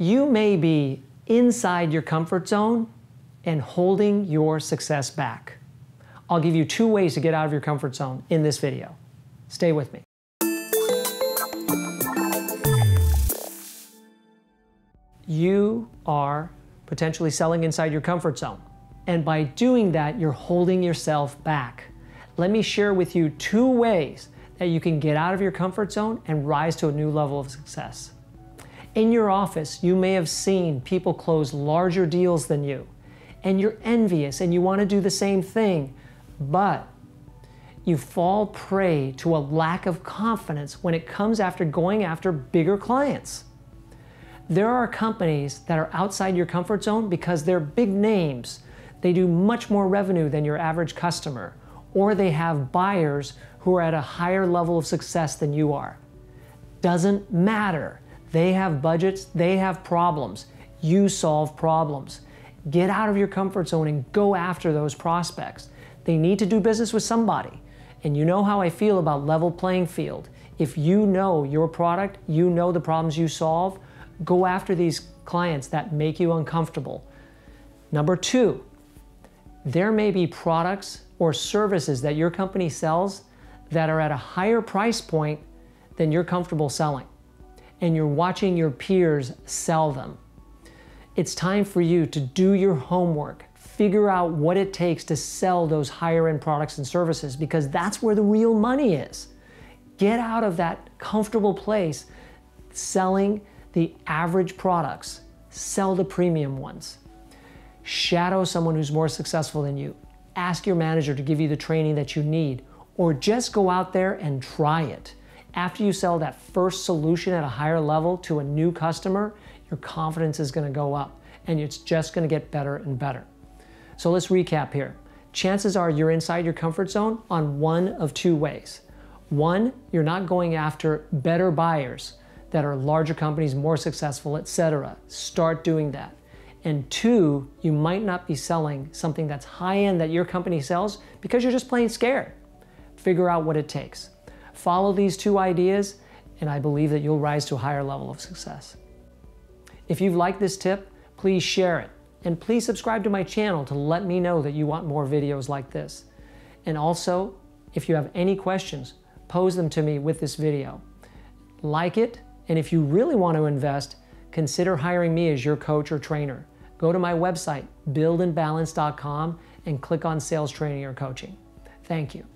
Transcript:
You may be inside your comfort zone and holding your success back. I'll give you two ways to get out of your comfort zone in this video. Stay with me. You are potentially selling inside your comfort zone, and by doing that, you're holding yourself back. Let me share with you two ways that you can get out of your comfort zone and rise to a new level of success. In your office, you may have seen people close larger deals than you, and you're envious and you want to do the same thing, but you fall prey to a lack of confidence when it comes after going after bigger clients. There are companies that are outside your comfort zone because they're big names. They do much more revenue than your average customer, or they have buyers who are at a higher level of success than you are. Doesn't matter. They have budgets, they have problems. You solve problems. Get out of your comfort zone and go after those prospects. They need to do business with somebody. And you know how I feel about level playing field. If you know your product, you know the problems you solve, go after these clients that make you uncomfortable. Number two, there may be products or services that your company sells that are at a higher price point than you're comfortable selling, and you're watching your peers sell them. It's time for you to do your homework, figure out what it takes to sell those higher end products and services, because that's where the real money is. Get out of that comfortable place selling the average products. Sell the premium ones. Shadow someone who's more successful than you. Ask your manager to give you the training that you need, or just go out there and try it. After you sell that first solution at a higher level to a new customer, your confidence is going to go up, and it's just going to get better and better. So let's recap here. Chances are you're inside your comfort zone on one of two ways. One, you're not going after better buyers that are larger companies, more successful, etc. Start doing that. And two, you might not be selling something that's high-end that your company sells because you're just plain scared. Figure out what it takes. Follow these two ideas, and I believe that you'll rise to a higher level of success. If you've liked this tip, please share it. And please subscribe to my channel to let me know that you want more videos like this. And also, if you have any questions, pose them to me with this video. Like it, and if you really want to invest, consider hiring me as your coach or trainer. Go to my website, buildandbalance.com, and click on sales training or coaching. Thank you.